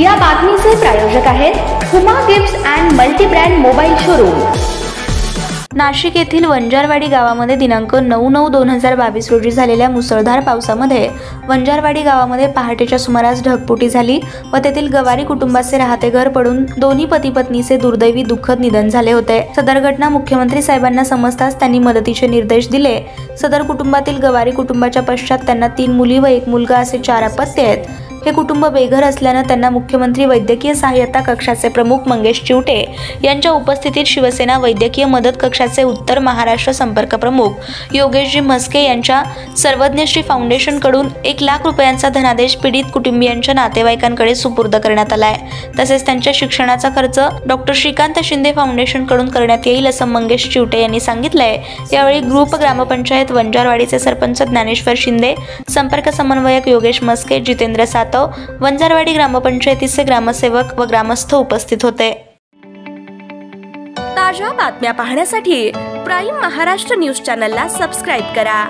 या बातमीचे प्रायोजक आहेत Huma gifts and multibrand mobile showroom. Nashik येथील वंजारवाडी गावामध्ये दिनांक 9-9-2022 रोजी झालेल्या मुसळधार पावसामध्ये वंजारवाडी गावामध्ये पहाटेच्या सुमारास ढगफुटी झाली व तेथील गवारी कुटुंबाचे राहते घर पडून दोन्ही पती पत्नीचे दुर्दैवी दुःखद निधन झाले होते। सदर घटना मुख्यमंत्री साहेबांना समजताच त्यांनी मदतीचे निर्देश दिले। सदर कुटुंबातील गवारी कुटुंबाच्या पश्चात त्यांना 3 मुली व 1 मुलगा असे 4 अपत्य आहेत। हे कुटुंब बेघर असल्याने त्यांना मुख्यमंत्री वैद्यकीय सहाय्यता कक्षाचे प्रमुख मंगेश शिवटे यांच्या उपस्थितीत शिवसेना वैद्यकीय मदत कक्षाचे उत्तर महाराष्ट्र संपर्क प्रमुख योगेश मस्के यांच्या सर्वज्ञ श्री फाउंडेशनकडून 1 लाख रुपयांचा धनादेश पीडित कुटुंबियांच्या नातेवाईकांकडे सुपूर्द करण्यात आला आहे। तसेच त्यांच्या शिक्षणाचा खर्च डॉ श्रीकान्त शिंदे फाउंडेशनकडून करण्यात येईल असं मंगेश शिवटे यांनी सांगितलं आहे। यावेळी ग्रुप ग्रामपंचायत वंजारवाडीचे सरपंच ज्ञानेश्वर शिंदे, संपर्क समन्वयक योगेश मस्के, जितेंद्र वंजारवाडी ग्रामपंचायतीचे ग्रामसेवक व ग्रामस्थ उपस्थित होते। ताजा बातम्या पाहण्यासाठी प्राइम महाराष्ट्र न्यूज चॅनलला सबस्क्राइब करा।